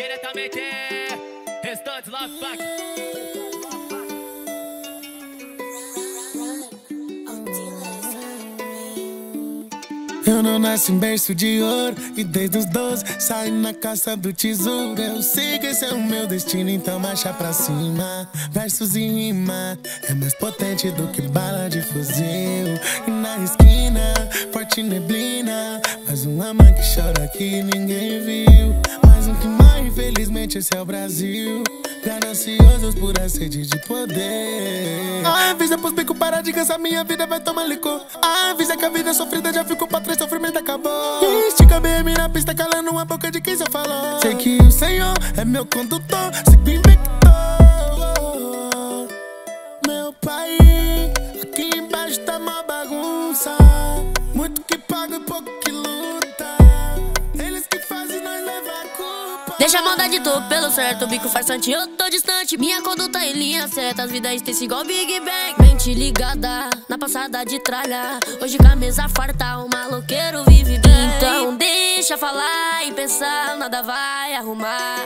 diretamente restante Love Funk. Eu não nasci em berço de ouro e desde os 12 saí na caça do tesouro. Eu sei que esse é o meu destino, então marcha pra cima. Versos em rima é mais potente do que bala de fuzil. E na esquina, forte neblina, mais uma mãe que chora que ninguém viu. Mais um que morre, infelizmente esse é o Brasil. Gananciosos por a sede de poder. Avisa pros bico parar de cansar, minha vida vai tomar licor. Avisa que a vida é sofrida, já ficou pra trás, sofrimento acabou. Estica BM na pista, calando a boca de quem só falou. Sei que o Senhor é meu condutor, sigo invicto. Meu pai, aqui embaixo tá uma bagunça. Muito que paga e pouco que luta. Eles que fazem nós levar a culpa. Deixa a maldade, tô pelo certo, o bico faz sante, eu tô distante. Minha conduta em linha certa, as vidas têm igual Big Bang. Mente ligada, na passada de tralha, hoje com a mesa farta, o maloqueiro vive bem. Então deixa falar e pensar, nada vai arrumar,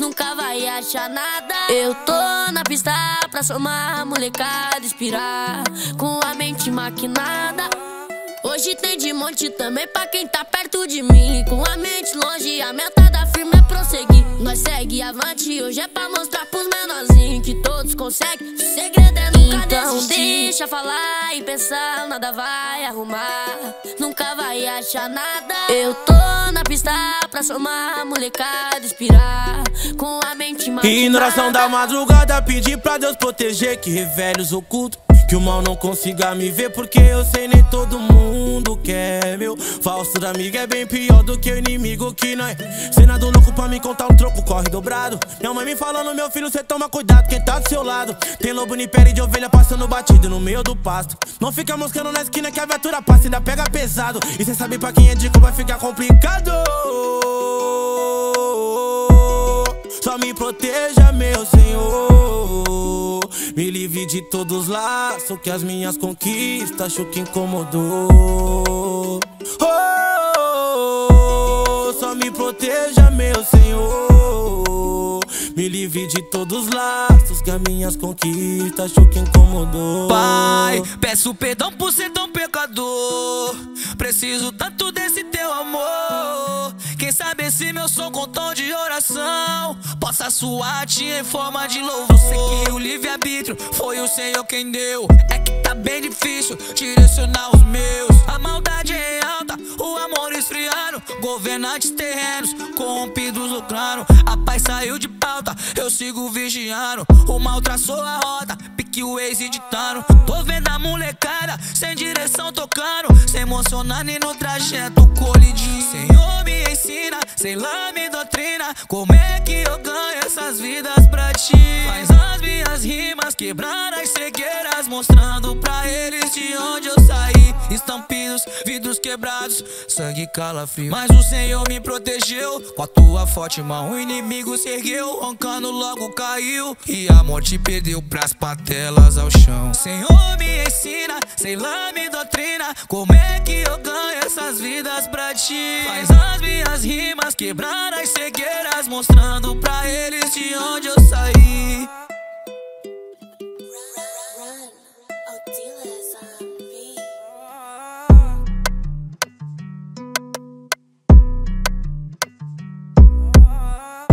nunca vai achar nada. Eu tô na pista pra somar, molecada inspirar, com a mente maquinada. Hoje tem de monte também pra quem tá perto de mim. Com a mente longe, a meta da firme é prosseguir. Nós segue avante, hoje é pra mostrar pros menorzinhos que todos conseguem, o segredo é nunca desistir. Deixa falar e pensar, nada vai arrumar, nunca vai achar nada. Eu tô na pista pra somar, molecada inspirar, com a mente machucada. E na oração da madrugada pedi pra Deus proteger, que revele os ocultos, que o mal não consiga me ver, porque eu sei nem todo mundo quer. Meu falso amigo é bem pior do que o inimigo que nós. Cena do louco pra me contar um troco, corre dobrado. Minha mãe me falando, meu filho, cê toma cuidado quem tá do seu lado. Tem lobo em pele de ovelha passando batido no meio do pasto. Não fica moscando na esquina que a viatura passa e ainda pega pesado. E cê sabe pra quem é dico vai ficar complicado. Só me proteja, meu Senhor, me livre de todos os laços que as minhas conquistas acho que incomodou. Oh, só me proteja, meu Senhor, me livre de todos os laços que as minhas conquistas acho que incomodou. Pai, peço perdão por ser tão pecador, preciso tanto desse teu amor. Quem sabe esse meu som com tom de oração possa soar-te em forma de louvor. Sei que o livre-arbítrio foi o Senhor quem deu, é que tá bem difícil direcionar os meus. A maldade é alta, o amor esfriado, governantes terrenos corrompidos lucraram. A paz saiu de pauta, eu sigo vigiando, o mal traçou a rota, pique o ex e ditaram. Tô vendo a molecada sem direção tocando, sem emocionar nem no trajeto colidir. Senhor me ensina, sei lá me doutrina, como é que eu ganho essas vidas pra ti. Faz as minhas rimas quebrar as cegueiras, mostrando pra eles de onde eu saí. Estampidos, vidros quebrados, sangue calafrio, mas o Senhor me protegeu. Com a tua forte mão o inimigo se ergueu, roncando logo caiu, e a morte perdeu pras patelas ao chão. Senhor me ensina, sei lá me doutrina, como é que eu ganho essas vidas pra ti. Faz as minhas rimas quebrar as cegueiras, mostrando pra eles de onde eu saí.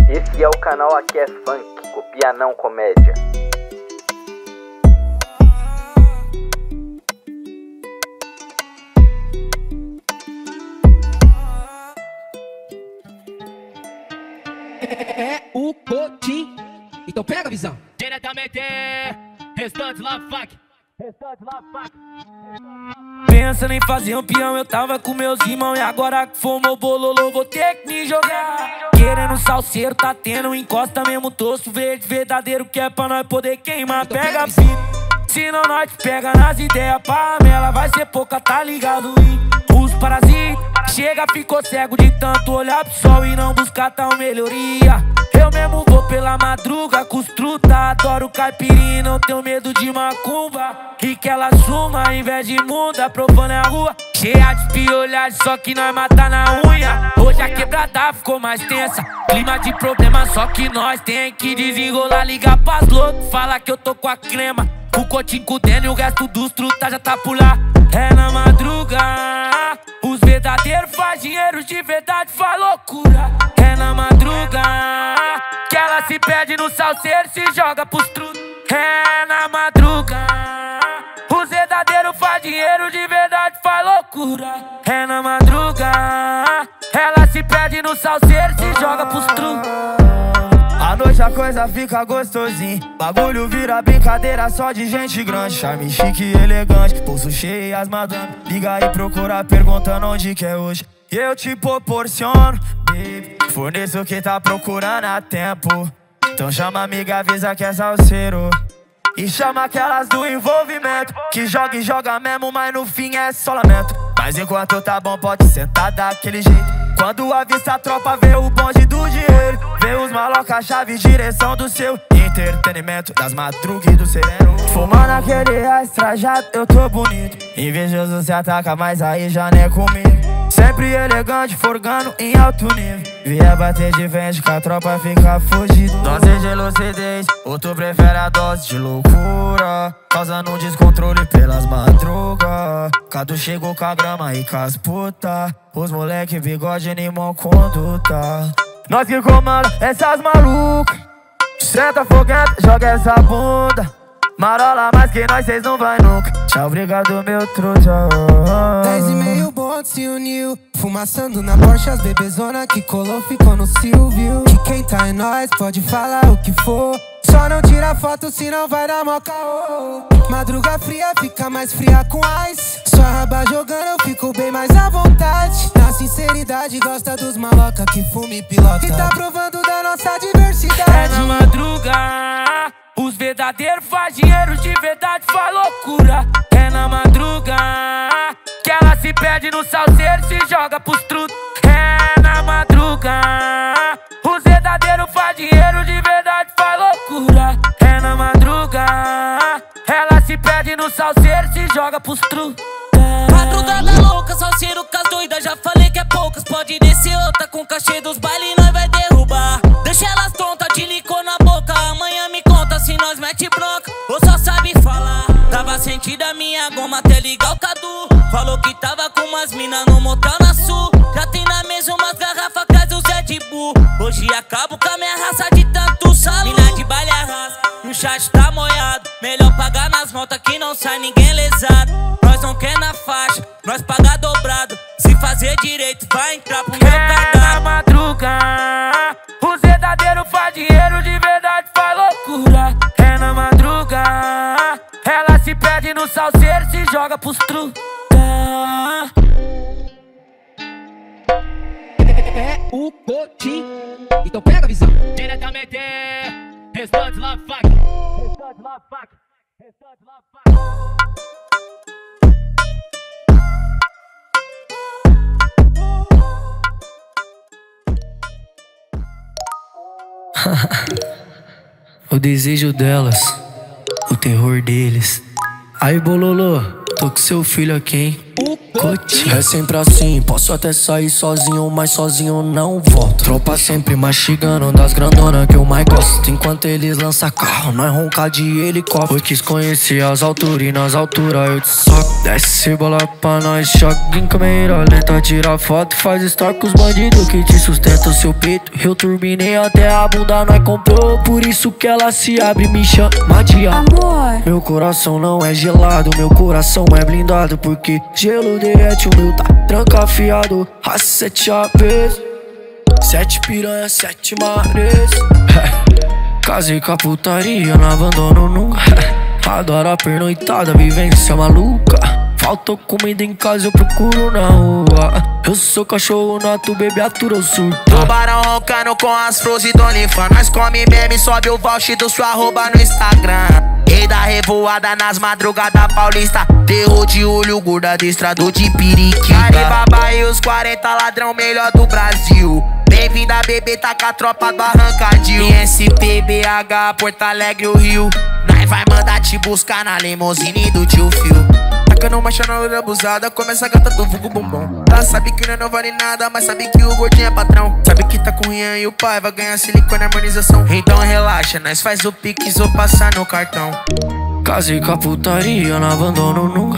Esse é o canal Aqui é Funk, copia não comédia. É o Kotim, então pega a visão. Diretamente restante Love Funk. Pensando em fazer um peão, eu tava com meus irmãos, e agora que formou bololô, vou ter que me jogar. Querendo salseiro, tá tendo encosta mesmo tosso, verde verdadeiro que é pra nós poder queimar. Pega a fita, senão nós te pega nas ideias, panela vai ser pouca, tá ligado? Os parasitas, chega ficou cego de tanto olhar pro sol e não buscar tal melhoria. Eu mesmo vou pela madruga, costruta, adoro caipirinha, não tenho medo de macumba. E que ela suma, ao invés de imunda, provando a rua. cheia de piolhagem, só que nós mata na unha. Hoje a quebrada ficou mais tensa, clima de problema, só que nós tem que desenrolar. Liga pras loucos, fala que eu tô com a crema, o Kotim com o Deno, o resto dos truta já tá por lá. É na madruga, os verdadeiros faz dinheiro, de verdade faz loucura. É na madruga, que ela se perde no salseiro, se joga pros truta. É na madruga, os verdadeiros faz dinheiro, de verdade faz loucura. É na madruga, ela se perde no salseiro, se joga pros truta. À noite a coisa fica gostosinha, bagulho vira brincadeira só de gente grande. Charme chique e elegante, bolso cheio e as madame liga e procura perguntando onde que é hoje. Eu te proporciono, baby, forneço o que tá procurando há tempo. Então chama a amiga, avisa que é salseiro, e chama aquelas do envolvimento, que joga e joga mesmo, mas no fim é só lamento. Mas enquanto tá bom pode sentar daquele jeito. Quando avista a tropa, vê o bonde do dinheiro, vê os malocas, chave, direção do seu entretenimento, das madrugas do sereno. Fumando aquele raiz trajado, eu tô bonito, invejoso se ataca, mas aí já não é comigo. Sempre elegante, forgando em alto nível, vier bater de frente que a tropa fica fugido. Dose de lucidez, outro prefere a dose de loucura, causando um descontrole pelas madrugas. Cadu chegou com a grama e com as puta, os moleque bigode nem mó conduta. Nós que comanda essas malucas, senta fogueta, joga essa bunda, marola mais que nós, cês não vai nunca. Tchau, obrigado meu truta. 10 e meio, bonde se uniu, fumaçando na Porsche, as bebezona que colou ficou no Silvio. Que quem tá em nós pode falar o que for, só não tira foto senão vai dar mó caô. Madruga fria, fica mais fria com ice, sua raba jogando eu fico bem mais à vontade. Na sinceridade gosta dos maloca que fuma e pilota, e tá provando da nossa diversidade. É na madruga, os verdadeiros faz dinheiro, de verdade faz loucura. É na madruga, que ela se perde no salseiro, se joga pros truta. É na madruga, os verdadeiros faz dinheiro, de verdade faz loucura. É na madruga, ela se perde no salseiro, se joga pros truta. Madrugada louca, salseiro com as doidas, já falei que é poucas. Pode descer outra com o cachê dos bailes, nós vai derrubar. Deixa elas tontas, de licor na boca, amanhã me conta se nós mete bronca ou só sabe falar. Tava sentida minha goma até ligar o Cadu, falou que tava com umas mina no motel na Sul. Já tem na mesa umas garrafas, traz o Zé de Bu. Hoje acabo com a minha raça de tanto salu. Mina de baile arrasa, o chat tá molhado, melhor pagar nas notas que não sai ninguém lesado. Nós não quer na faixa, nós pagar dobrado, se fazer direito vai entrar pro meu cardápio. É na madruga, os verdadeiros faz dinheiro, de verdade faz loucura. É na madruga, ela se perde no salseiro, se joga pros truta. É o Kotim, então pega a visão. Diretamente, restante Love Funk, restante Love Funk, restante Love Funk. O desejo delas, o terror deles. Aí bololô, tô com seu filho aqui, hein? É sempre assim, posso até sair sozinho, mas sozinho não volto. Tropa sempre mastigando das grandona que eu mais gosto. Enquanto eles lançam carro, nós ronca de helicóptero. Eu quis conhecer as alturas e nas alturas eu te soco. Desce bola pra nós, joga em câmera lenta, tira foto, faz story com os bandidos que te sustenta o seu peito. Eu turbinei até a bunda, nós comprou, por isso que ela se abre, me chama de amor. Meu coração não é gelado, meu coração é blindado, porque gelo derrete o meu, tá trancafiado. A 7 aves, 7 piranhas, 7 mares. Casei com a putaria, não abandono nunca. Adoro a pernoitada, vivência maluca. Faltou comida em casa, eu procuro na rua. Eu sou cachorro nato, bebê atura, eu surto. Tubarão roncando com as flores e donifa. Nós come meme, sobe o vouch do seu arroba no Instagram. Rei da revoada nas madrugadas paulista, terror de olho gorda, destrado de piriquita. Caribaba e os 40 ladrão melhor do Brasil. Bem-vinda bebê, tá com a tropa do Arrancadil. ISPBH, Porto Alegre, o Rio. Nós vai mandar te buscar na limousine do tio Fio. tacando uma chanelura abusada. Começa a gata do vulgo bombom. Ela sabe que não vale nada, mas sabe que o gordinho é patrão. Sabe que tá com Rian e o pai, vai ganhar silicone na harmonização. Então relaxa, nós faz o pix ou passar no cartão. Casei com a putaria, não abandono nunca.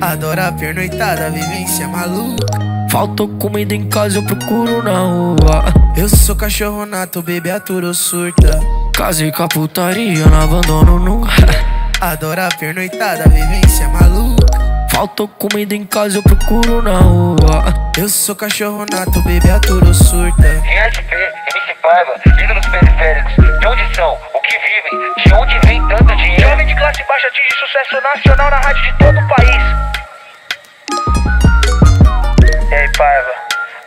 Adora a pernoitada, vivência maluca. Faltou comida em casa, eu procuro na rua. Eu sou cachorro nato, bebê aturo surta. Casei com a putaria, não abandono nunca. Adora a pernoitada, vivência maluca. Faltou comida em casa, eu procuro na rua. Eu sou cachorro nato, bebê aturo surta. ISP, MC Paiva, liga nos periféricos. De onde são? O que vivem? De onde vem tanto dinheiro? Jovem de classe baixa atinge sucesso nacional na rádio de todo o país. E aí, Paiva,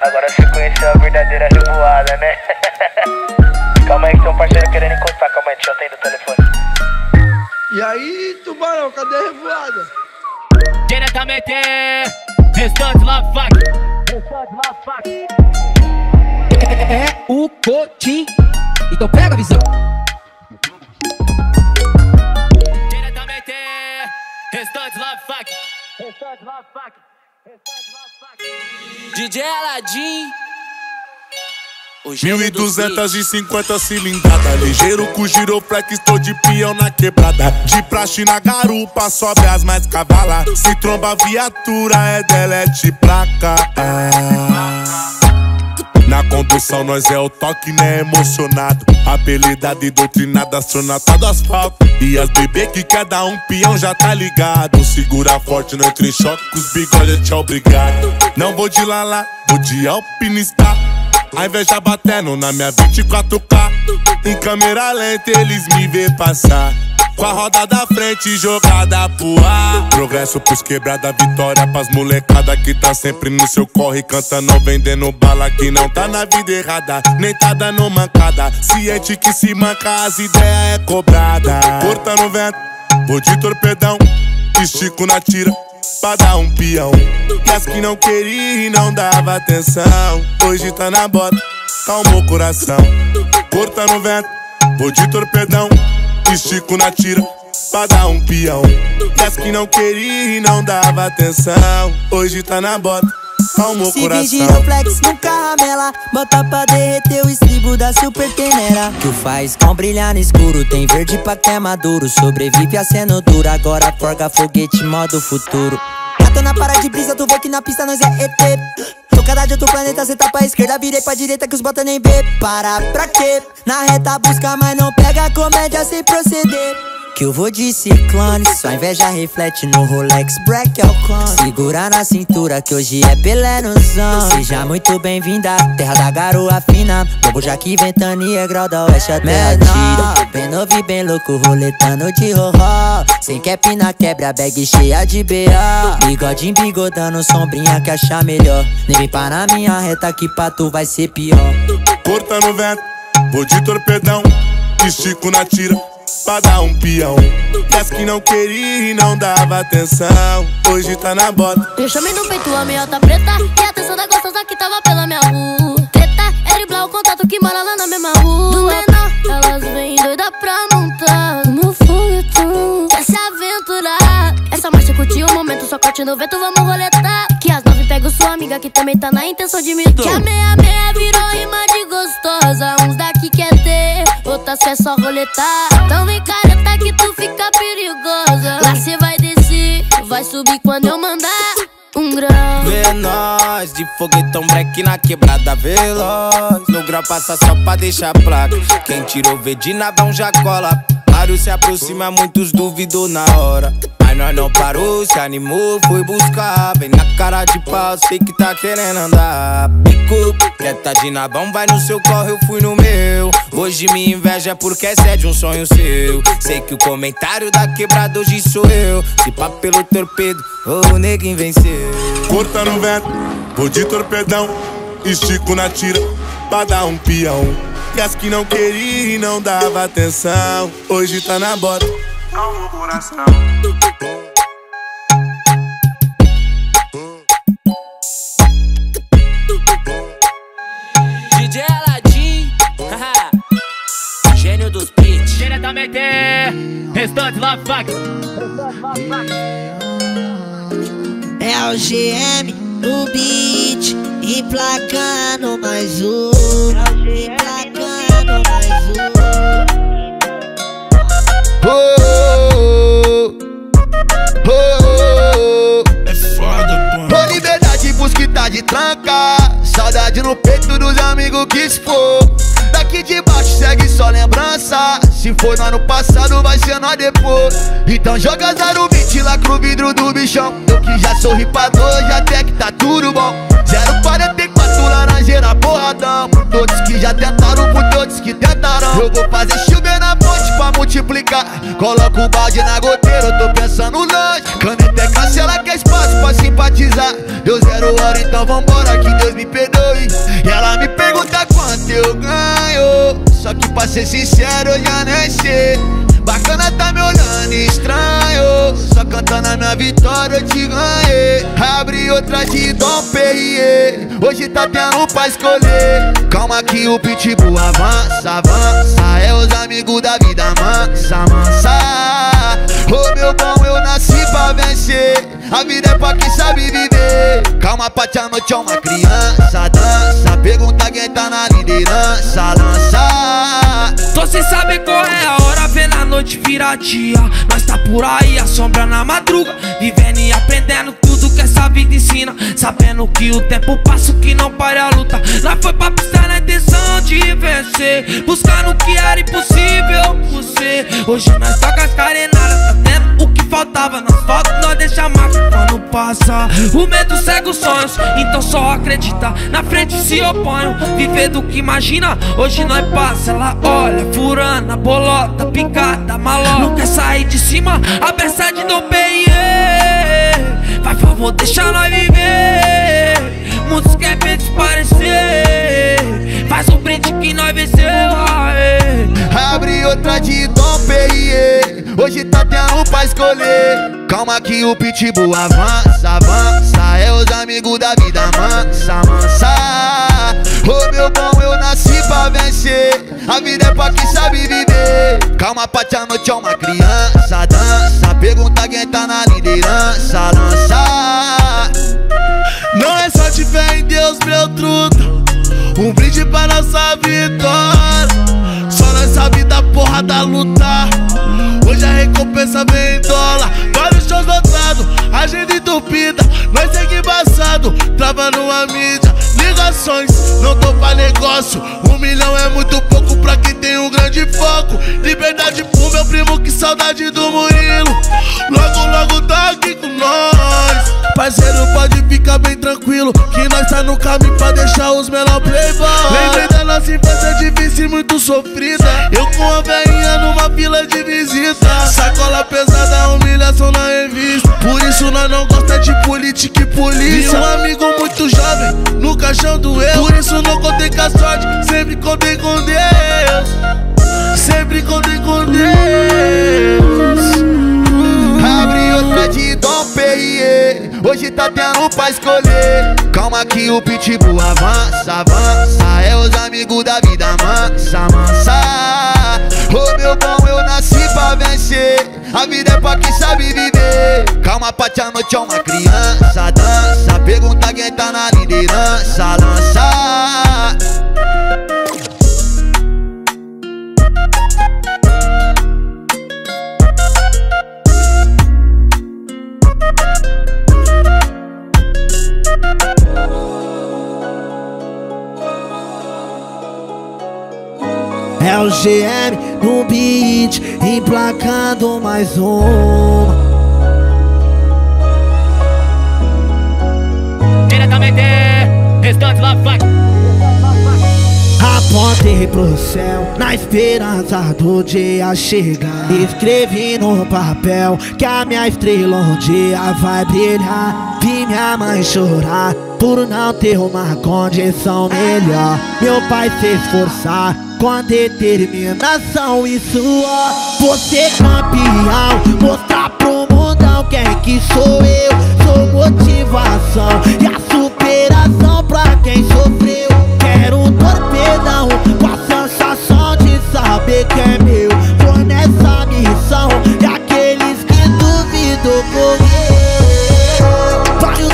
agora você conheceu a verdadeira revoada, né? Calma aí que tem um parceiro querendo encostar, calma aí, deixa eu atender o telefone. E aí, Tubarão, cadê a revoada? Diretamente, restante Love Funk. Restante Love Funk. É o Kotim, então pega a visão. Diretamente, restante Love Funk. Restante Love Funk. DJ Aladin. 1250 cilindrada, ligeiro com giroflex, estou de peão na quebrada. De praxe na garupa, sobe as mais cavala. Se tromba viatura, é delete placa. Na condução nós é o toque, né, emocionado. Apelidado e doutrinado, astronauta do asfalto. E as bebê que cada um peão já tá ligado. Segura forte, não entre choque, os bigode te obrigado. Não vou de lala, vou de alpinista. A inveja batendo na minha 24K. Em câmera lenta eles me vê passar. Com a roda da frente jogada pro ar. Progresso pros quebrada, vitória pras molecada que tá sempre no seu corre, cantando, vendendo bala, que não tá na vida errada, nem tá dando mancada. Ciente que se manca, as ideias é cobrada. Corta no vento, vou de torpedão, estico na tira pra dar um peão. E as que não queria e não dava atenção, hoje tá na bota, calma o coração. Corta no vento, vou de torpedão, estico na tira pra dar um peão. E as que não queria e não dava atenção, hoje tá na bota, calma o coração. Se giroflex no caramela, bota pra derreter o estribo da super tenera. Que o faíscão brilhar no escuro, tem verde pra quem é maduro. Sobrevive a cenodura, agora forga foguete modo futuro. Tô na parada de brisa, tu vê que na pista nós é ET. Tô cada de outro planeta, cê tá pra esquerda, virei pra direita que os bota nem vê. Para pra quê? Na reta busca, mas não pega comédia sem proceder. Que eu vou de ciclone, só inveja reflete no Rolex Black Alcon. Segura na cintura que hoje é Pelé no som. Seja muito bem-vinda, terra da garoa fina. Bobo já que ventania, grau da oeste até tira. Bem novo e bem louco, roletando de horror. Sem cap na quebra, bag cheia de B.O. Bigodinho bigodando, sombrinha que achar melhor. Nem vem para minha reta que pra tu vai ser pior. Corta no vento, vou de torpedão, estico na tira pra dar um peão. E as que não queria e não dava atenção, hoje tá na bota. Deixa-me no peito a meiota preta, e a atenção da gostosa que tava pela minha rua. Treta é driblar o contato que mora lá na mesma rua. Do menor, elas vêm doida pra montar no foguetão, quer se aventurar. Essa marcha curtiu o momento, só corte no vento, vamos roletar. Que às 9 pego sua amiga que também tá na intenção de me dar. Que a meia-meia virou rima de gostosa, uns daqui quer ter, outras quer só roletar. Então vem careta que tu fica perigosa, lá cê vai descer, vai subir quando eu mandar um grau. Vê nós, de foguetão breque na quebrada veloz. No grau passa só pra deixar a placa, quem tirou vê de nadão já cola. Mário se aproxima, muitos duvidou na hora. Mas nós não parou, se animou, foi buscar. Vem na cara de pau, sei que tá querendo andar. Pico, quieta de nabão, vai no seu corre, eu fui no meu. Hoje me inveja porque essa é de um sonho seu. Sei que o comentário da quebrada hoje sou eu. Se pá pelo torpedo, o neguinho venceu. Corta no vento, vou de torpedão, estico na tira pra dar um peão. E as que não queria e não dava atenção, hoje tá na bota, calma o coração. DJ Aladin, gênio dos beats. Diretamente, restante Love Funk. É o GM no beat, emplacando mais um, emplacando mais um. Oh, oh, oh, oh. É foda, pô. Tô liberdade pros que tá de tranca, saudade no peito dos amigos que expor. Daqui de baixo segue só lembrança, se for no ano passado vai ser nó depois. Então joga 020 lá pro vidro do bichão, eu que já sorri pra dor, já até que tá tudo bom. 044 laranjeira porradão, por todos que já tentaram, por todos que tentarão. Eu vou fazer chover na ponte pra multiplicar, coloco o balde na goteira, eu tô pensando longe. Caneta é cancela que é espaço pra simpatizar, deu 0 hora então vambora que Deus me perdoe. E ela me pergunta quanto eu ganho, só que pra ser sincero eu já nem sei. Bacana tá me olhando estranho, só cantando a minha vitória eu te ganhei. Abre outra de Dom Perrier, hoje tá tendo pra escolher. Calma que o pitbull avança, avança, é os amigos da vida mansa, mansa. Ô meu bom, eu nasci pra vencer, a vida é pra quem sabe viver. Calma pati, a noite é uma criança, dança, pergunta quem tá na liderança, lança. Tô sem saber qual é a hora, vê na noite vira dia. Nós tá por aí, a sombra na madruga, vivendo e aprendendo tudo que essa vida ensina, sabendo que o tempo passa, que não para a luta. Lá foi pra pista na intenção de vencer, buscando o que era impossível por ser. Hoje nós toca as carenadas, tá tendo o que faltava. Nas fotos nós deixa marca quando passa. O medo cega os sonhos, então só acredita. Na frente se oponham, viver do que imagina. Hoje nós passa, ela olha, furana, bolota, picada, malota. Não quer sair de cima, a peça de não peguei. Faz favor, deixa nós viver. Música é bem desaparecer, faz um brinde que nós venceu. Abre outra de Dom Perrier, hoje tá tendo pra escolher. Calma que o pitbull avança, avança, é os amigos da vida mansa, mansa. Ô meu bom, eu nasci pra vencer, a vida é pra quem sabe viver. Calma pati, a noite é uma criança, dança, pergunta quem tá na liderança, lança. Não é só te fé em Deus, meu truto, um brinde pra nossa vitória. Só nessa vida porra da luta, hoje a recompensa vem em dólar. Vários shows lotados, agenda entupida, nós segue embaçado, travando a mídia. Ligações, não tô pra negócio, 1 milhão é muito pouco pra quem tem um grande foco. Liberdade pro meu primo, que saudade do Murilo, logo logo tá aqui com nós. Parceiro, pode ficar bem tranquilo, que nós tá no caminho pra deixar os menor playboys. Lembrei da nossa infância difícil e muito sofrida, eu com a velhinha numa fila de visita. Sacola pesada, humilhação na revista, por isso nós não gosta de política e polícia. E um amigo muito jovem no caixão do eu, por isso não contei com a sorte, sempre contei com Deus, sempre contei com Deus. Abre outra de Dom Perrier, hoje tá tendo pra escolher. Calma que o pitbull avança, avança, é os amigos da vida mansa, mansa. Ô meu bom, eu nasci pra vencer, a vida é pra quem sabe viver. Calma pati, a noite é uma criança, dança, pergunta quem tá na liderança, lança. É o GM no beat, emplacando mais uma. Diretamente, restante Love Funk. Apontei pro céu, na esperança do dia chegar. Escrevi no papel que a minha estrela um dia vai brilhar. Vi minha mãe chorar por não ter uma condição melhor. Meu pai se esforçar com determinação e suor. Vou ser campeão, mostrar pro mundão quem que sou eu. Sou motivação e a superação pra quem sofreu. Quero um torpedão com a sensação de saber que é meu. Tô nessa missão e aqueles que duvidam correu. Vários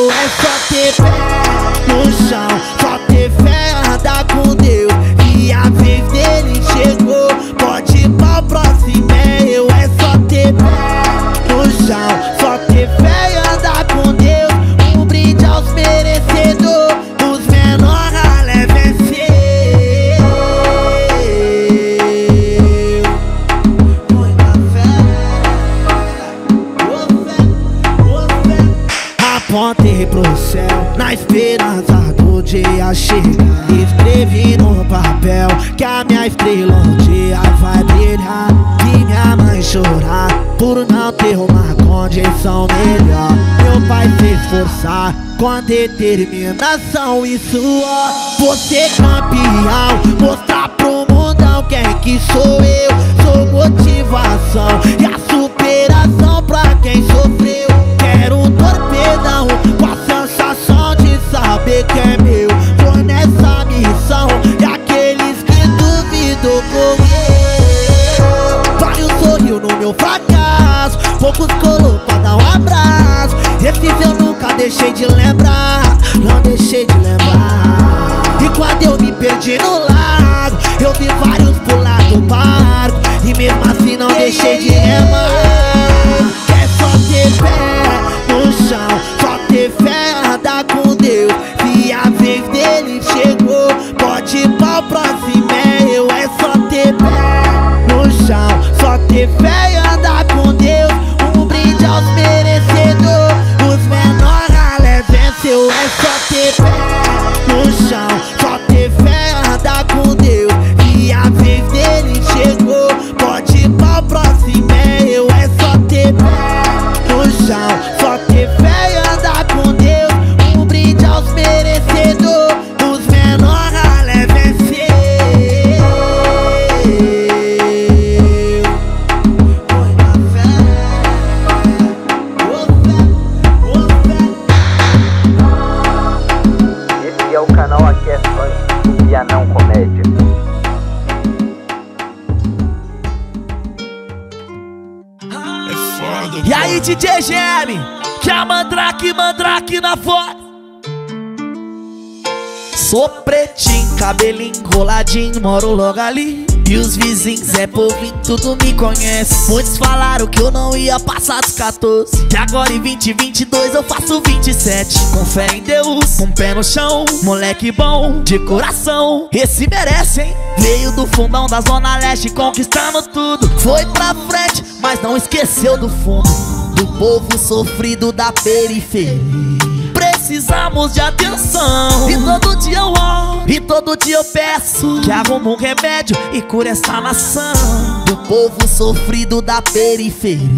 meu é só ter pé no chão, só ter fé, andar com Deus, que a vez dele chegou. Pode ir pra próxima, meu é só ter pé no chão, só ter fé, andar com Deus. Um brinde aos merecedores, os menores a leve vencer. Muita fé, apontei pro céu na esperança do dia chegar. Escrevi no papel que a minha estrela um dia vai brilhar. E minha mãe chorar por não ter uma condição melhor. Meu pai se esforçar com determinação e suor. Vou ser campeão, mostrar pro mundão quem que sou eu. Sou motivação e a superação pra quem sofreu. Quero um torpedão com a sensação de saber que é meu. Tô nessa missão e aqueles que duvidam correr. Vai um sorriso no meu fracasso, poucos colocam pra dar um abraço. Esses eu nunca deixei de lembrar, não deixei de lembrar. E quando eu me perdi no lago, eu vi vários pular do barco, e mesmo assim não deixei de remar. É só ter pé no chão, só ter fé, andar com Deus, que a vez dele chegou. Pode ir pra próxima, eu é só ter pé no chão, só ter fé e andar com Deus. Um brinde aos merecedores, os menores a leve venceu. É só ter pé no chão, só ter fé, andar com Deus, que a vez dele chegou. Pode ir pra próxima, eu é só ter pé no chão, só ter fé e andar com Deus. Um brinde aos merecedores, os menores a leve vencer. Muita fé, ô fé. Esse é o canal AQUI É FUNK e a não comédia. E aí DJ GM, que a mandrake na foto. Sou pretinho, cabelinho enroladinho, moro logo ali. E os vizinhos é povinho, tudo me conhece. Muitos falaram que eu não ia passar dos 14, e agora em 2022 eu faço 27. Com fé em Deus, com um pé no chão, moleque bom, de coração, esse merece, hein? Veio do fundão da Zona Leste, conquistando tudo. Foi pra frente, mas não esqueceu do fundo, do povo sofrido da periferia. Precisamos de atenção, e todo dia eu oro, e todo dia eu peço que arrume um remédio e cure essa nação, do povo sofrido da periferia.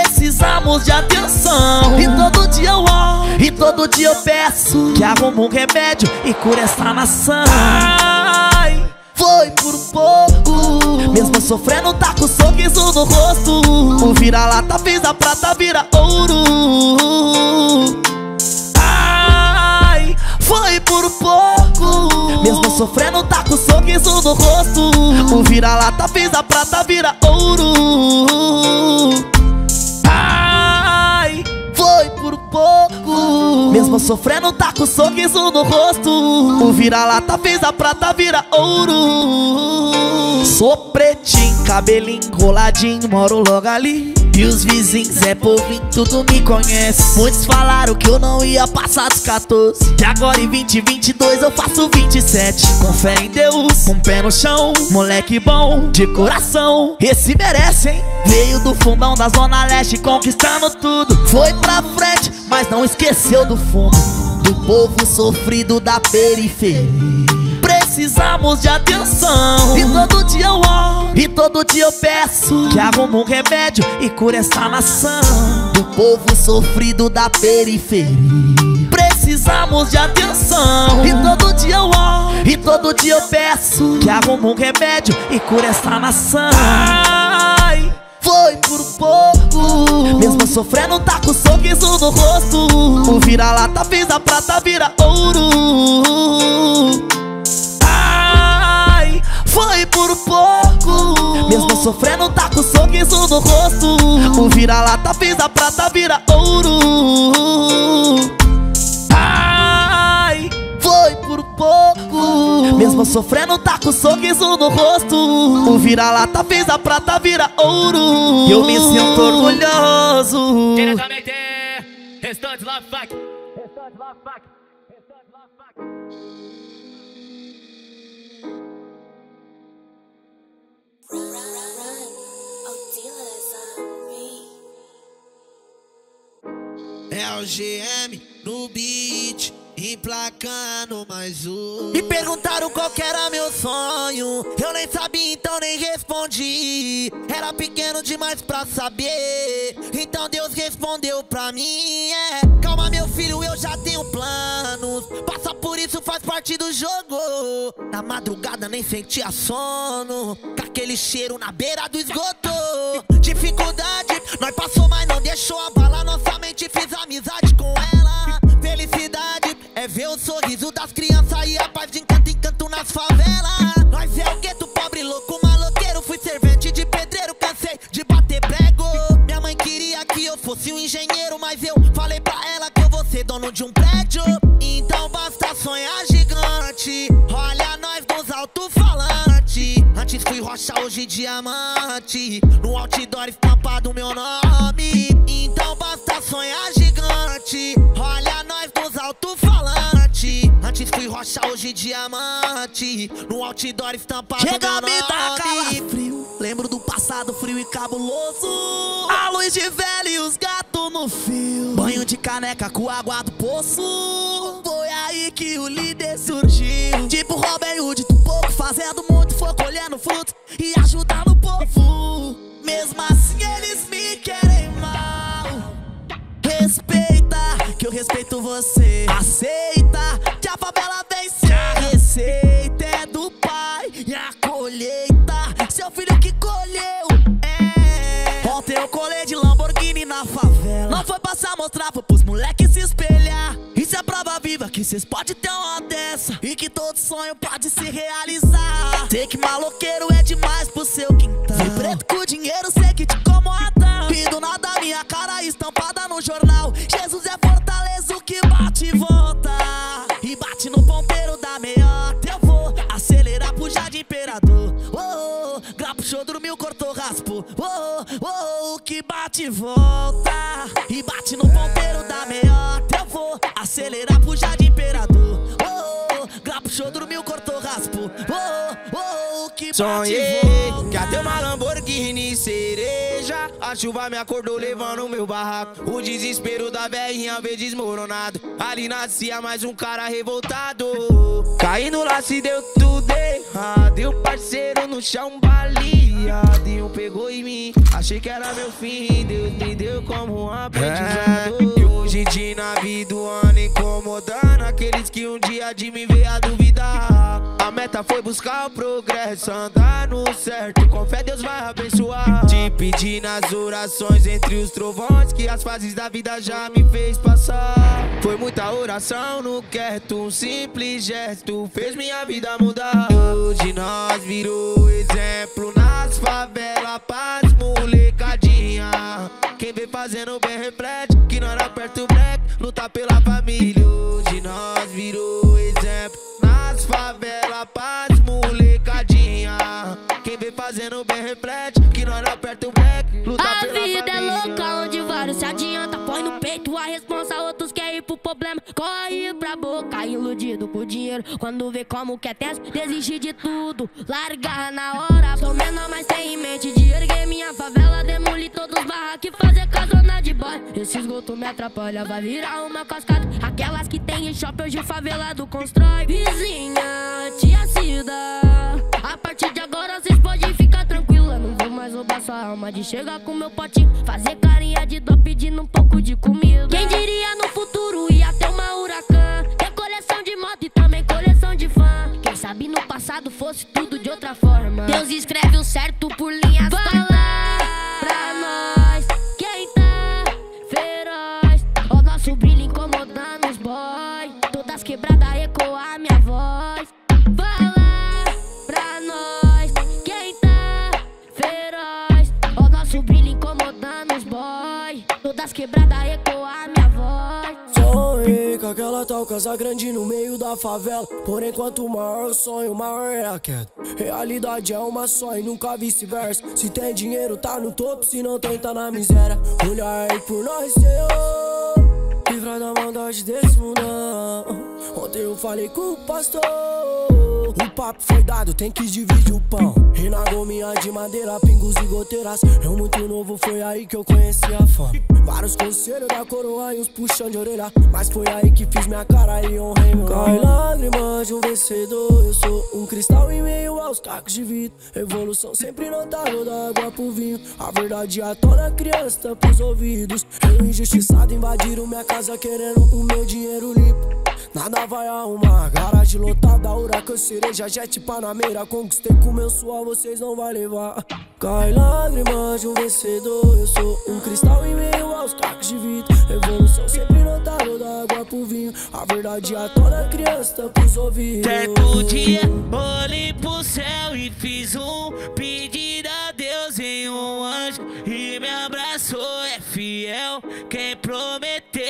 Precisamos de atenção, e todo dia eu oro, e todo dia eu peço que arrume um remédio e cure essa nação. Ai, foi por pouco, mesmo sofrendo tá com um sorriso no rosto. O vira-lata fez a prata vira ouro. Foi por pouco, mesmo sofrendo tá com sorriso no rosto. O vira-lata fez a prata vira ouro. Ai, foi por pouco, mesmo sofrendo tá com sorriso no rosto. O vira-lata fez a prata vira ouro. Sou pretinho, cabelinho enroladinho, moro logo ali. E os vizinhos é povinho, tudo me conhece. Muitos falaram que eu não ia passar dos 14, e agora em 2022 eu faço 27. Com fé em Deus, com um pé no chão, moleque bom, de coração, esse merece, hein? Veio do fundão da Zona Leste, conquistando tudo. Foi pra frente, mas não esqueceu do fundo, do povo sofrido da periferia. Precisamos de atenção, e todo dia eu oro, e todo dia eu peço que arrume um remédio e cure essa nação, do povo sofrido da periferia. Precisamos de atenção, e todo dia eu oro, e todo dia eu peço que arrume um remédio e cure essa nação. Ai, foi por pouco, mesmo sofrendo tá com sorriso no rosto. O vira-lata fez a prata vira ouro. Foi por pouco, mesmo sofrendo tá com sorriso no rosto. O vira-lata fez a prata vira ouro. Sofrendo tá com sorriso no rosto. O vira-lata fez a prata vira ouro. E eu me sinto orgulhoso. Diretamente, restante Love Funk. Restante Love Funk. Restante Love Funk. É o GM no beat, emplacando mais um. Me perguntaram qual que era meu sonho, eu nem sabia, então nem respondi. Era pequeno demais pra saber, então Deus respondeu pra mim, é. Calma meu filho, eu já tenho planos, passa por isso, faz parte do jogo. Na madrugada nem sentia sono, com aquele cheiro na beira do esgoto. Dificuldade, nós passou, mas não deixou abalar nossa mente, fiz amizade com ela. Felicidade é ver o sorriso das crianças e a paz de encanto em canto nas favelas. Nós é o gueto, pobre, louco, maloqueiro, fui servente de pedreiro, cansei de bater prego. Minha mãe queria que eu fosse um engenheiro, mas eu falei pra ela que eu vou ser dono de um prédio. Então basta sonhar gigante, olha nós nos alto-falantes. Antes fui rocha, hoje diamante, no outdoor estampado meu nome. Então basta sonhar gigante, olha nós nos alto-falantes. Antes fui rocha, hoje diamante, no outdoor estampado meu nome. Chega, me dá calafrio, lembro do passado frio e cabuloso. A luz de velho e os gatos no fio, banho de caneca com água do poço. Foi aí que o líder surgiu, tipo Robin Hood, do pouco fazendo muito, foi colhendo fruto e ajudando o povo. Mesmo assim eles me querem mal. Respeita, que eu respeito você. Aceita, que a favela vence. A receita é do pai e a colheita, seu filho que colheu, é. Ontem eu colei de Lamborghini na favela, não foi passar mostrar, foi pros moleques se espelhar. Isso é prova viva que cês pode ter uma dessa e que todo sonho pode se realizar. Sei que maloqueiro é demais pro seu quintal, fui preto com dinheiro, sei que te incomoda. E do nada minha cara estampada no jornal, Jesus é fortaleza, o que bate e volta. E bate no ponteiro da meiota, eu vou acelerar pro jardim imperador. Oh, oh, grapo, show, dormiu, cortou, raspou. Oh, oh, o que bate e volta. E bate no ponteiro da meiota, eu vou acelerar pro jardim imperador. Oh, oh, grapo, show, dormiu, cortou, raspou. Oh, oh, o que bate e volta. Sonhei que até uma Lamborghini cereja, a chuva me acordou levando meu barraco. O desespero da velhinha veio desmoronado, ali nascia mais um cara revoltado. Caí no laço e deu tudo errado, e o parceiro no chão baleado. E um pegou em mim, achei que era meu fim, Deus me deu como um aprendizado. E hoje de navidoando, incomodando aqueles que um dia de mim veio a duvidar. A meta foi buscar o progresso, andar no certo, com fé Deus vai abençoar. Te pedi nas orações entre os trovões, que as fases da vida já me fez passar. Foi muita oração no quieto, um simples gesto fez minha vida mudar. Hoje nós virou exemplo nas favelas pras molecadinha. Quem vem fazendo bem reflete, que nós aperta o break, luta pela família. Hoje nós virou exemplo nas favelas pras molecadinha. Quem vem fazendo bem reflete, que nós aperta o break, luta pela família. A vida é louca, onde vários se adianta, põe no peito a responsa, outros querem ir pro problema. Corre pra boca, iludido com o dinheiro, quando vê como que é tenso, desiste de tudo, largar na hora. Sou menor, mas tem em mente de erguer minha favela, demoli todos os barracos e fazer casona de boy. Esse esgoto me atrapalha, vai virar uma cascata, aquelas que tem em shopping hoje favelado constrói. Vizinha, tia Cida, a partir de agora vocês podem ficar tranquila, não vou mais roubar sua alma de chegar com meu potinho, fazer carinha de dó pedindo um pouco de comida. Quem diria no futuro ia ter uma Huracan, ter coleção de moto e também coleção de fã. Quem sabe no passado fosse tudo de outra forma, Deus escreve o certo por linhas tortas. Pra nós, quem tá feroz, ó o nosso brilho incomodando os boys, todas quebradas ecoar minha voz. Fala pra nós, quem tá feroz, ó o nosso brilho incomodando os boys, todas quebradas ecoar minha voz. aquela tal casa grande no meio da favela. Porém, quanto maior o sonho, maior é a queda. Realidade é uma só e nunca vice-versa. Se tem dinheiro, tá no topo, se não tem, tá na miséria. Olha aí por nós, Senhor, livra da maldade desse mundão. Ontem eu falei com o pastor, o papo foi dado, tem que dividir o pão. E na gominha de madeira, pingos e goteiras. Eu muito novo, foi aí que eu conheci a fome. Vários conselhos da coroa e uns puxão de orelha, mas foi aí que fiz minha cara e honrei meu nome. Cai lágrima de um vencedor, eu sou um cristal em meio aos cacos de vidro. Evolução sempre notável, da água pro vinho. A verdade à tona, criança, tá pros ouvidos. Eu injustiçado, invadiram minha casa querendo o meu dinheiro limpo. Nada vai arrumar, garagem lotada, huracão, cereja, jet panameira. Conquistei com meu suor, vocês não vai levar. Cai lágrima de um vencedor, eu sou um cristal em meio aos cacos de vidro. Evolução sempre notável, da água pro vinho. A verdade à tona, criança, tá pros ouvidos. Certo dia, olhei pro céu e fiz um pedido a Deus em um anjo. E me abraçou, é fiel quem prometeu.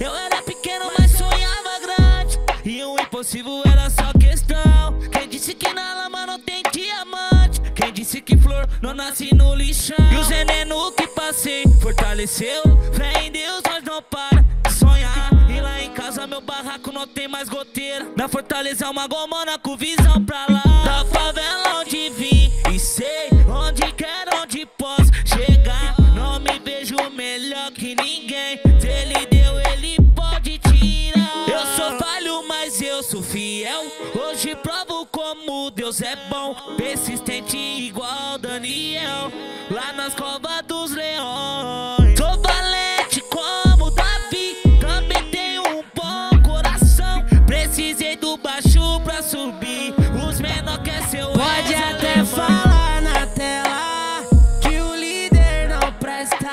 Eu era pequeno, mas sonhava grande, e o impossível era só questão. Quem disse que na lama não tem diamante? Quem disse que flor não nasce no lixão? E os venenos que passei fortaleceu. Fé em Deus, nós não para de sonhar. E lá em casa meu barraco não tem mais goteira. Na fortaleza uma gomona com visão pra lá. Da favela onde vim e sei onde quero, onde posso chegar. Não me vejo melhor que ninguém. Se ele deu, ele pode tirar. Eu sou falho, mas eu sou fiel. Hoje provo como Deus é bom. Persistente igual Daniel, lá nas covas dos leões. Sou valente como Davi, também tenho um bom coração. Precisei do baixo pra subir, os menor quer seu. Pode até falar na tela que o líder não presta.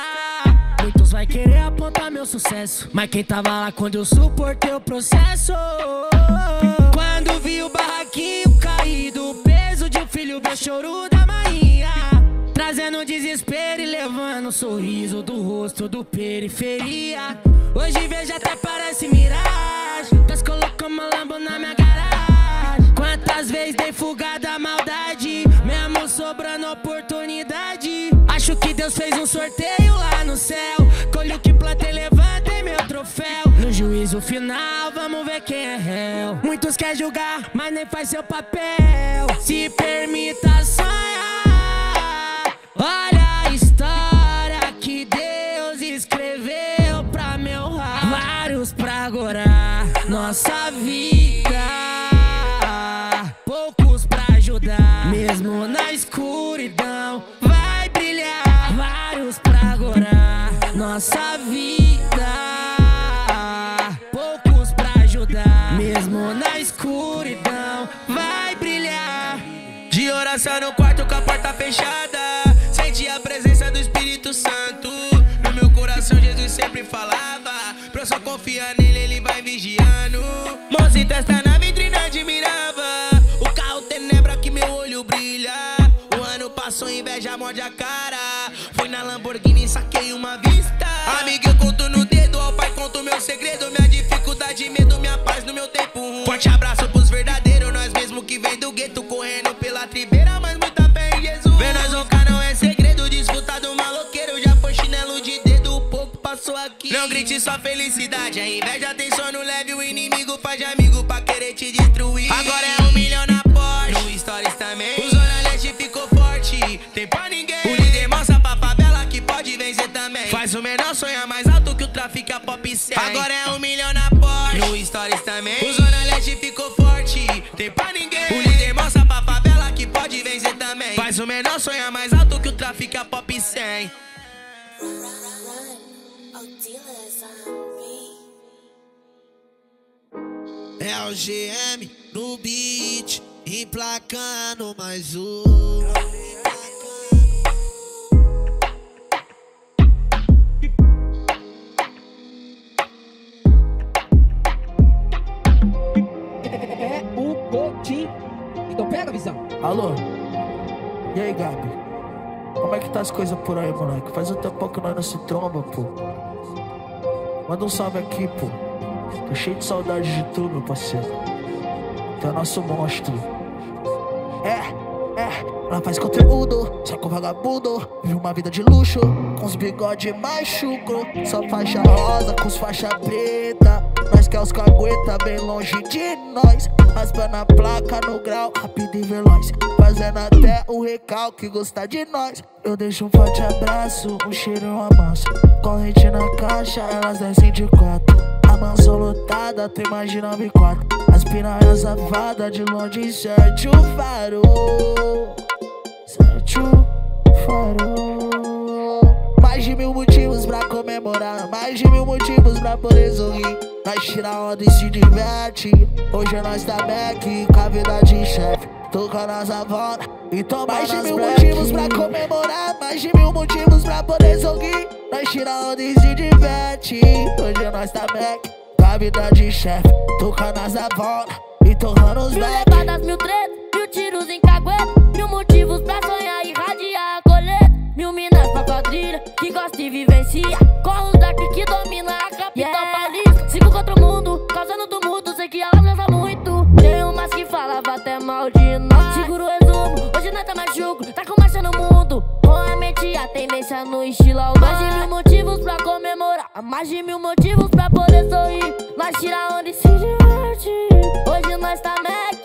Muitos vai querer apontar meu sucesso, mas quem tava lá quando eu suportei o processo? Quando vi o barraquinho caído, o peso de um filho ver choro da Maria, trazendo desespero e levando um sorriso do rosto do periferia. Hoje vejo até parece miragem, mas colocou uma lambo na minha garagem. Quantas vezes dei fuga da maldade, mesmo sobrando oportunidade. Acho que Deus fez um sorteio lá no céu. Colho que plantei, levantei meu troféu. No juízo final, vamos ver quem é réu. Muitos querem julgar, mas nem faz seu papel. Se permita sonhar. Olha a história que Deus escreveu pra meu lar. Vários pra agora, nossa vida. Poucos pra ajudar, mesmo na escuridão. Vários pra agora, nossa vida. Poucos pra ajudar, mesmo na escuridão. Vai brilhar. De oração no quarto com a porta fechada, senti a presença do Espírito Santo. No meu coração Jesus sempre falava, pra eu só confiar nele, ele vai vigiando. Mãos e testa na vitrine admirava, o carro tenebra que meu olho brilha. O ano passou, inveja morde a cara. Fui na Lamborghini e saquei uma vista. Amiga, eu conto no dedo, ao pai conto meu segredo. Minha dificuldade, medo, minha paz no meu tempo ruim. Forte abraço pros verdadeiros, nós mesmo que vem do gueto. Correndo pela tribeira, mas muita fé em Jesus. Ver nós roncar não é segredo, desfrutar do maloqueiro. Já foi chinelo de dedo, o pouco passou aqui. Não grite sua felicidade, a inveja tem sono leve. O inimigo faz de amigo pra querer te destruir. Agora é 1 milhão na Porsche, no Stories também. O Zona Leste ficou forte, tem pra ninguém. O líder mostra pra favela que pode vencer também. Faz o menor sonhar mais alto que o tráfico a pop 100. Agora é 1 milhão na Porsche, no Stories também. O Zona Leste ficou forte, tem pra ninguém. O líder mostra pra favela que pode vencer também. Faz o menor sonhar mais alto que o tráfico a pop 100. É o GM no beat, emplacando mais um. É o Kotim. Então pega a visão. Alô? E aí, Gabi? Como é que tá as coisas por aí, moleque? Faz um tempão que nós não se tromba, pô. Manda um salve aqui, pô. Tô cheio de saudade de tu, meu parceiro. Tu é nosso monstro. Ela faz conteúdo, só com vagabundo. Vive uma vida de luxo, com os bigode machucro. Só faixa rosa, com os faixa preta. Nós quer os cagueta bem longe de nós. Raspando a placa no grau, rápido e veloz. Fazendo até o recalque, gostar de nós. Eu deixo um forte abraço, um cheiro e um amanso. Corrente na caixa, elas descem de quatro. A mansão lotada, tu imagina me quatro. As piranhas safada, de longe inserte o farol. Mais de 1000 motivos pra comemorar, mais de 1000 motivos pra poder sorrir. Nós tira onda e se diverte. Hoje nós tá back, com a vida de chefe. Toca nas avonas e toma mais de 1000 black. Motivos pra comemorar, mais de 1000 motivos pra poder sorrir. Nós tira onda e se diverte. Hoje nós tá back, com a vida de chefe. Toca nas avonas e toca nos mil black. Levadas, 1013, 1000 tiros em cagueta. 1000 motivos pra sonhar e radiar a coleta. 1000 minas pra quadrilha, que gosta e vivencia. Corre os daqui que domina a capital paulista. Sigo contra o mundo, causando tumulto, sei que ela pensa muito. Tem umas que falava até mal de nós. Seguro o resumo, hoje nós tá machuco, tá com marcha no mundo. Com a mente a tendência no estilo ao mais de 1000 motivos pra comemorar, mais de 1000 motivos pra poder sorrir. Nós tira onda e se diverte. Hoje nós tá mec,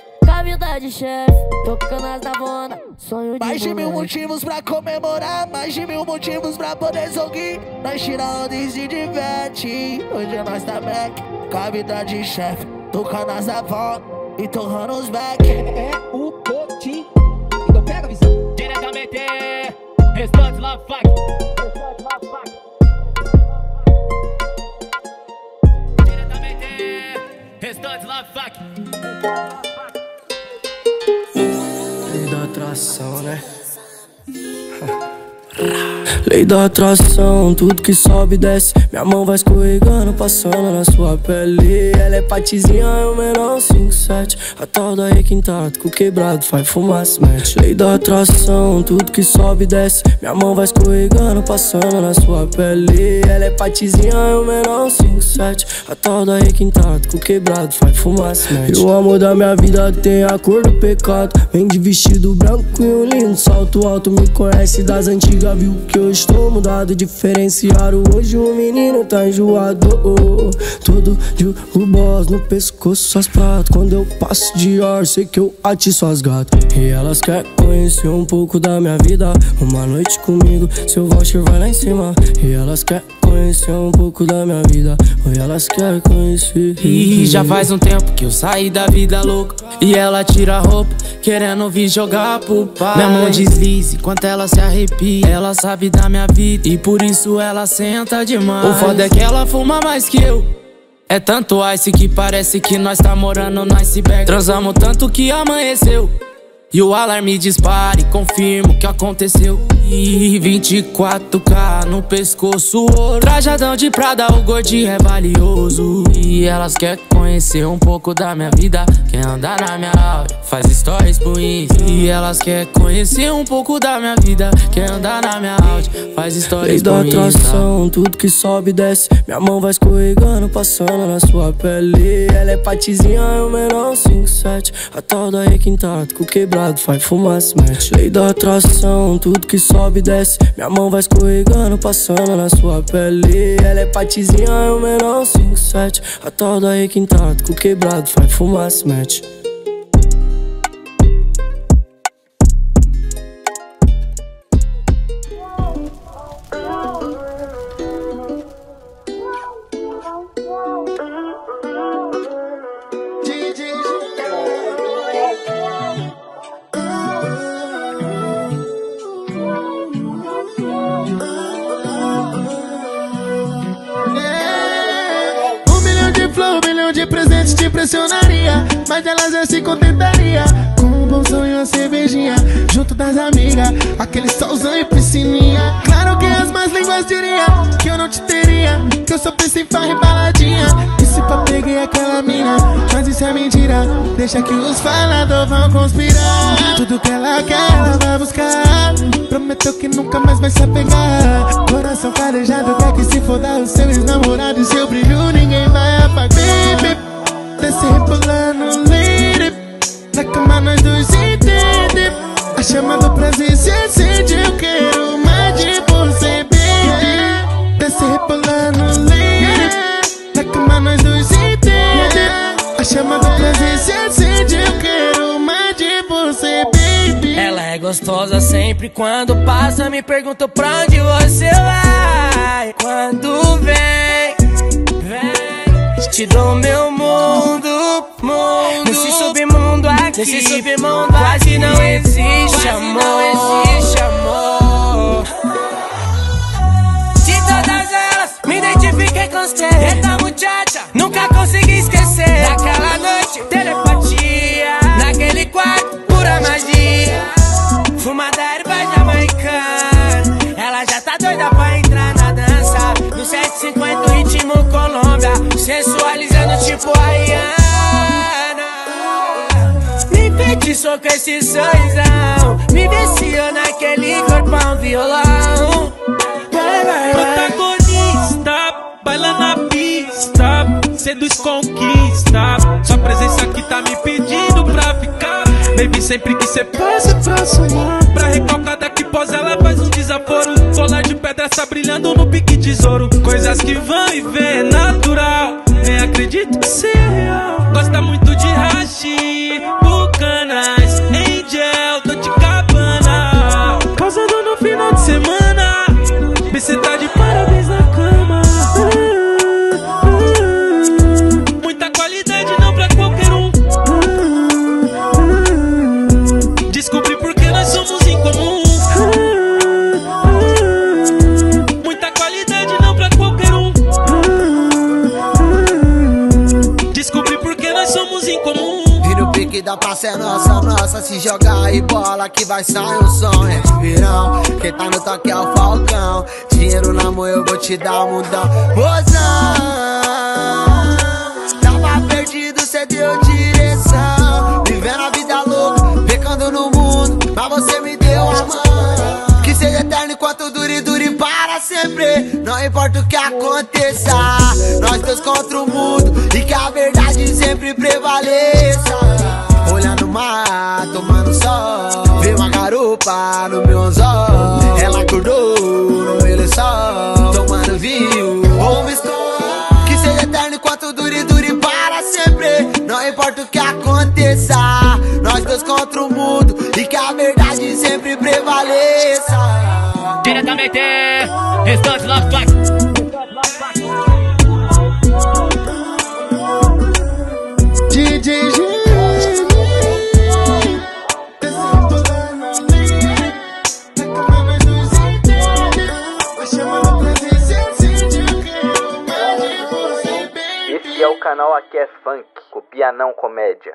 vida de chefe, tocando as davona, sonho de mais de 1000 motivos pra comemorar, mais de 1000 motivos pra poder sorrir. Nós tira onda e se diverte. Hoje nós tá back, com a vida de chefe, tocando as davona e torrando os back. É o Kotim, então pega a visão. Diretamente, restante Love Funk. Diretamente, restante Love Funk. Atração, né? Lei da atração, tudo que sobe desce. Minha mão vai escorregando, passando na sua pele. Ela é patizinha, eu menor 5-7. A tal da requintada, com quebrado, faz fumaça, mete. Lei da atração, tudo que sobe desce. Minha mão vai escorregando, passando na sua pele. Ela é patizinha, eu menor 5-7. A tal da requintada, com quebrado, faz fumaça, mete. E o amor da minha vida tem a cor do pecado. Vem de vestido branco e um lindo salto alto. Me conhece das antigas, viu que hoje estou mudado, diferenciado. Hoje o menino tá enjoado, oh, todo de o boss no pescoço, suas pratas. Quando eu passo de ar, sei que eu atiço suas gatas. E elas querem conhecer um pouco da minha vida. Uma noite comigo, seu voucher vai lá em cima. E elas querem conhecer um pouco da minha vida. Oi, elas querem conhecer. E já faz um tempo que eu saí da vida louca. E ela tira a roupa, querendo vir jogar pro pai. Minha mão desliza enquanto ela se arrepia. Ela sabe da minha vida e por isso ela senta demais. O foda é que ela fuma mais que eu. É tanto ice que parece que nós tá morando no iceberg. Transamos tanto que amanheceu e o alarme dispara e confirma o que aconteceu. E 24K no pescoço, ouro. Trajadão de Prada, o gordinho é valioso. E elas querem conhecer um pouco da minha vida. Quer andar na minha áurea, faz stories pro Insta. E elas querem conhecer um pouco da minha vida. Quer andar na minha áurea, faz stories pro Insta. Lei da atração, tudo que sobe desce. Minha mão vai escorregando, passando na sua pele. Ela é patizinha, eu menor 5-7. A tal da requintada, com quebrado, faz fumaça, mete. Lei da atração, tudo que sobe desce. Minha mão vai escorregando, passando na sua pele. Ela é patizinha, eu menor 5-7. A tal da requintada, com quebrado, faz fumaça, mete. Te impressionaria, mas elas já se contentaria com um bom sonho e uma cervejinha junto das amigas, aquele solzão e piscininha. Claro que as más línguas diriam que eu não te teria, que eu só penso em farra e baladinha. Esse pra peguei aquela mina, mas isso é mentira. Deixa que os faladores vão conspirar. Tudo que ela quer, ela vai buscar. Prometeu que nunca mais vai se apegar. Coração calejado até que se foda o seu ex-namorado. E seu brilho ninguém vai apagar. Baby, desce pulando, lady. Na cama nós dois se entende. A chama do prazer se acende. Eu quero mais de você, baby. Desce pulando, lady. Na cama nós dois se entende. A chama do prazer se acende. Eu quero mais de você, baby. Ela é gostosa sempre quando passa. Me pergunto pra onde você vai. Quando vem, te dou meu mundo. Nesse submundo quase não existe amor. De todas elas, me identifiquei com você. Essa muchacha, nunca consegui esquecer. Naquela noite, telepatia. Naquele quarto, pura magia. Fumada erva jamaicana. Ela já tá doida pra entrar na dança. No 750, ritmo Colômbia. Sensualizando tipo Ayana. Sou com esse sorrisão, me viciou naquele corpão violão. Protagonista, baila na pista, seduz conquista. Sua presença aqui tá me pedindo pra ficar. Baby, sempre que cê passa pra sonhar. Pra recalcada que posa, ela faz um desaforo. Colar de pedra tá brilhando no pique tesouro. Coisas que vão e vem, é natural. Nem acredito que cê é real. Gosta muito de hashi, bucanas, angel, Dolce & Gabbana. Causando no final de semana. Você tá de parabéns na cama. Muita qualidade, não pra qualquer um. Descobri porque nós somos em comum. Muita qualidade, não pra qualquer um. Descobri porque nós somos em comum. Que dá pra ser nossa, se jogar e bola que vai sair um som. É de virão, quem tá no toque é o Falcão. Dinheiro na mão, eu vou te dar um mundão. Mozão, tava perdido, cê deu direção. Vivendo a vida louca, pecando no mundo, mas você me deu a mão. Que seja eterno enquanto dure para sempre. Não importa o que aconteça, nós dois contra o mundo. E que a verdade sempre prevaleça. Olhando o mar, tomando sol. Veio uma garupa no meu anzol. Ela acordou no meu lençol. Tomando vinho ou um. Que seja eterno enquanto dure para sempre. Não importa o que aconteça, nós dois contra o mundo. E que a verdade sempre prevaleça. Diretamente, restante Love Funk DJ GM. Canal Aqui é Funk, copia não comédia.